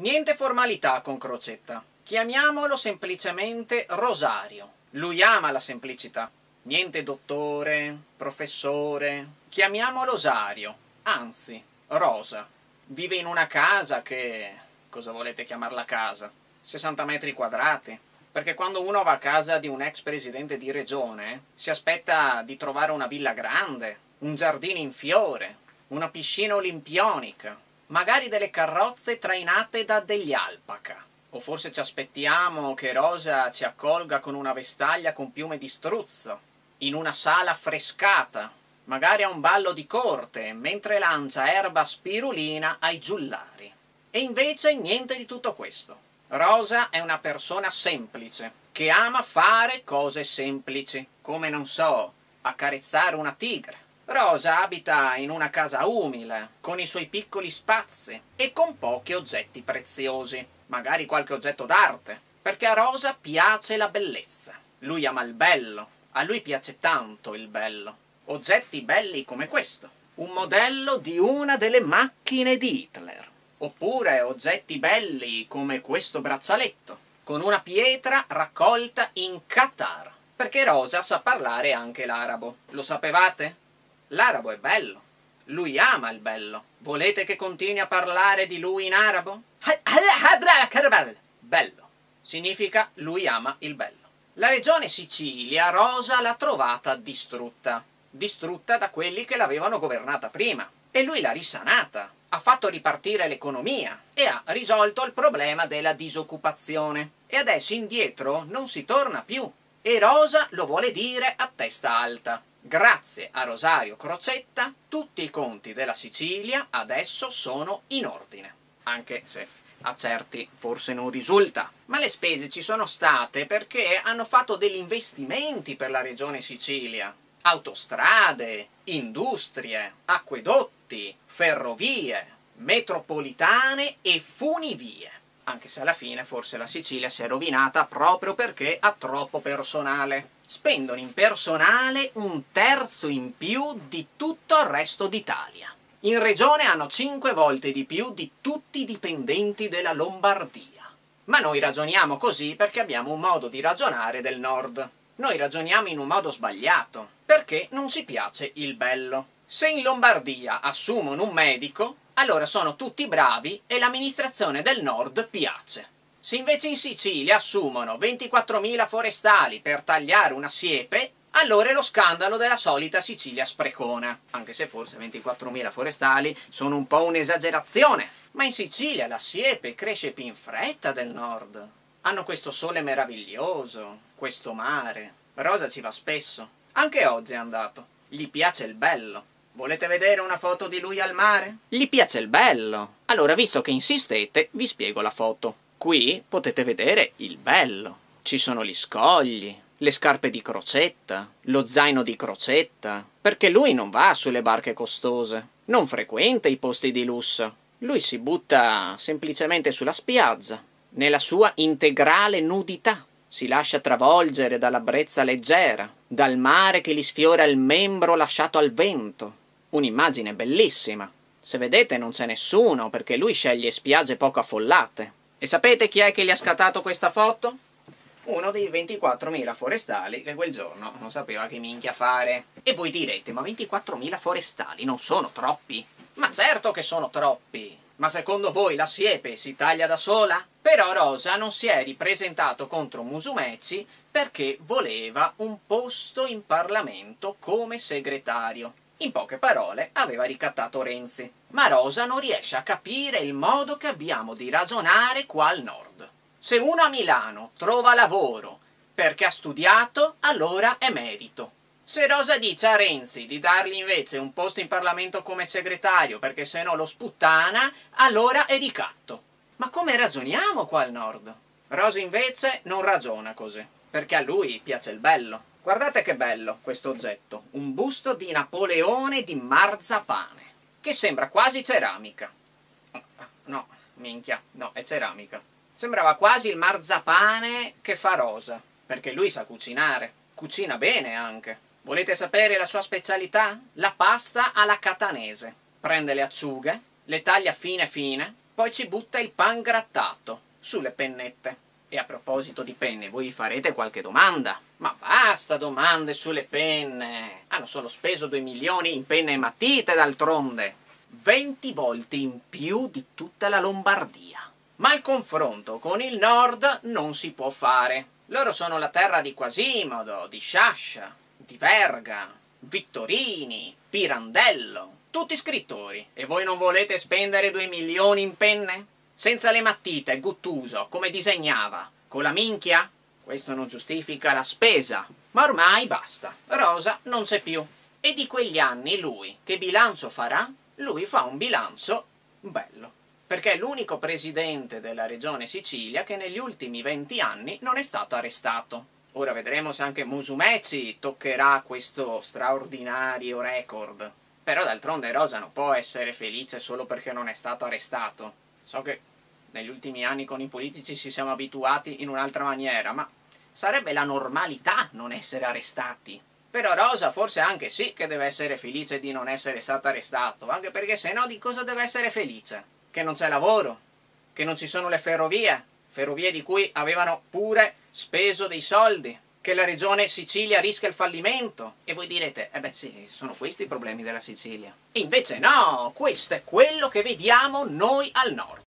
Niente formalità con Crocetta, chiamiamolo semplicemente Rosario. Lui ama la semplicità. Niente dottore, professore, chiamiamolo Rosario, anzi, Rosa. Vive in una casa che... cosa volete chiamarla casa? 60 metri quadrati. Perché quando uno va a casa di un ex presidente di regione, si aspetta di trovare una villa grande, un giardino in fiore, una piscina olimpionica, magari delle carrozze trainate da degli alpaca. O forse ci aspettiamo che Rosa ci accolga con una vestaglia con piume di struzzo, in una sala affrescata, magari a un ballo di corte, mentre lancia erba spirulina ai giullari. E invece niente di tutto questo. Rosa è una persona semplice, che ama fare cose semplici, come, non so, accarezzare una tigre. Rosa abita in una casa umile, con i suoi piccoli spazi e con pochi oggetti preziosi, magari qualche oggetto d'arte, perché a Rosa piace la bellezza. Lui ama il bello, a lui piace tanto il bello. Oggetti belli come questo, un modello di una delle macchine di Hitler. Oppure oggetti belli come questo braccialetto, con una pietra raccolta in Qatar. Perché Rosa sa parlare anche l'arabo. Lo sapevate? L'arabo è bello. Lui ama il bello. Volete che continui a parlare di lui in arabo? Bello. Significa lui ama il bello. La regione Sicilia Rosa l'ha trovata distrutta. Distrutta da quelli che l'avevano governata prima. E lui l'ha risanata. Ha fatto ripartire l'economia e ha risolto il problema della disoccupazione. E adesso indietro non si torna più. E Rosa lo vuole dire a testa alta. Grazie a Rosario Crocetta, tutti i conti della Sicilia adesso sono in ordine. Anche se a certi forse non risulta. Ma le spese ci sono state perché hanno fatto degli investimenti per la regione Sicilia. Autostrade, industrie, acquedotti, ferrovie, metropolitane e funivie, anche se alla fine forse la Sicilia si è rovinata proprio perché ha troppo personale. Spendono in personale 1/3 in più di tutto il resto d'Italia. In regione hanno 5 volte di più di tutti i dipendenti della Lombardia. Ma noi ragioniamo così perché abbiamo un modo di ragionare del nord. Noi ragioniamo in un modo sbagliato, perché non ci piace il bello. Se in Lombardia assumono un medico, allora sono tutti bravi e l'amministrazione del nord piace. Se invece in Sicilia assumono 24.000 forestali per tagliare una siepe, allora è lo scandalo della solita Sicilia sprecona. Anche se forse 24.000 forestali sono un po' un'esagerazione. Ma in Sicilia la siepe cresce più in fretta del nord. Hanno questo sole meraviglioso, questo mare. Rosa ci va spesso. Anche oggi è andato. Gli piace il bello. Volete vedere una foto di lui al mare? Gli piace il bello. Allora, visto che insistete, vi spiego la foto. Qui potete vedere il bello. Ci sono gli scogli, le scarpe di Crocetta, lo zaino di Crocetta, perché lui non va sulle barche costose, non frequenta i posti di lusso. Lui si butta semplicemente sulla spiaggia, nella sua integrale nudità. Si lascia travolgere dalla brezza leggera, dal mare che gli sfiora il membro lasciato al vento. Un'immagine bellissima. Se vedete non c'è nessuno perché lui sceglie spiagge poco affollate. E sapete chi è che gli ha scattato questa foto? Uno dei 24.000 forestali che quel giorno non sapeva che minchia fare. E voi direte, ma 24.000 forestali non sono troppi? Ma certo che sono troppi! Ma secondo voi la siepe si taglia da sola? Però Rosa non si è ripresentato contro Musumeci perché voleva un posto in Parlamento come segretario. In poche parole aveva ricattato Renzi. Ma Rosa non riesce a capire il modo che abbiamo di ragionare qua al nord. Se uno a Milano trova lavoro perché ha studiato, allora è merito. Se Rosa dice a Renzi di dargli invece un posto in Parlamento come segretario perché se no lo sputtana, allora è ricatto. Ma come ragioniamo qua al nord? Rosa invece non ragiona così, perché a lui piace il bello. Guardate che bello questo oggetto, un busto di Napoleone di marzapane, che sembra quasi ceramica. No, minchia, no, è ceramica. Sembrava quasi il marzapane che fa Rosa, perché lui sa cucinare, cucina bene anche. Volete sapere la sua specialità? La pasta alla catanese. Prende le acciughe, le taglia fine fine, poi ci butta il pan grattato sulle pennette. E a proposito di penne, voi farete qualche domanda? Ma basta domande sulle penne! Hanno solo speso 2 milioni in penne e matite, d'altronde! 20 volte in più di tutta la Lombardia. Ma il confronto con il nord non si può fare. Loro sono la terra di Quasimodo, di Sciascia, di Verga, Vittorini, Pirandello, tutti scrittori. E voi non volete spendere 2 milioni in penne? Senza le matite, Guttuso, come disegnava, con la minchia? Questo non giustifica la spesa, ma ormai basta, Rosa non c'è più. E di quegli anni lui, che bilancio farà? Lui fa un bilancio bello, perché è l'unico presidente della regione Sicilia che negli ultimi 20 anni non è stato arrestato. Ora vedremo se anche Musumeci toccherà questo straordinario record. Però d'altronde Rosa non può essere felice solo perché non è stato arrestato. So che negli ultimi anni con i politici ci siamo abituati in un'altra maniera, ma sarebbe la normalità non essere arrestati. Però Rosa forse anche sì che deve essere felice di non essere stato arrestato, anche perché se no di cosa deve essere felice? Che non c'è lavoro, che non ci sono le ferrovie di cui avevano pure speso dei soldi, che la regione Sicilia rischia il fallimento. E voi direte, eh beh sì, sono questi i problemi della Sicilia. Invece no, questo è quello che vediamo noi al nord.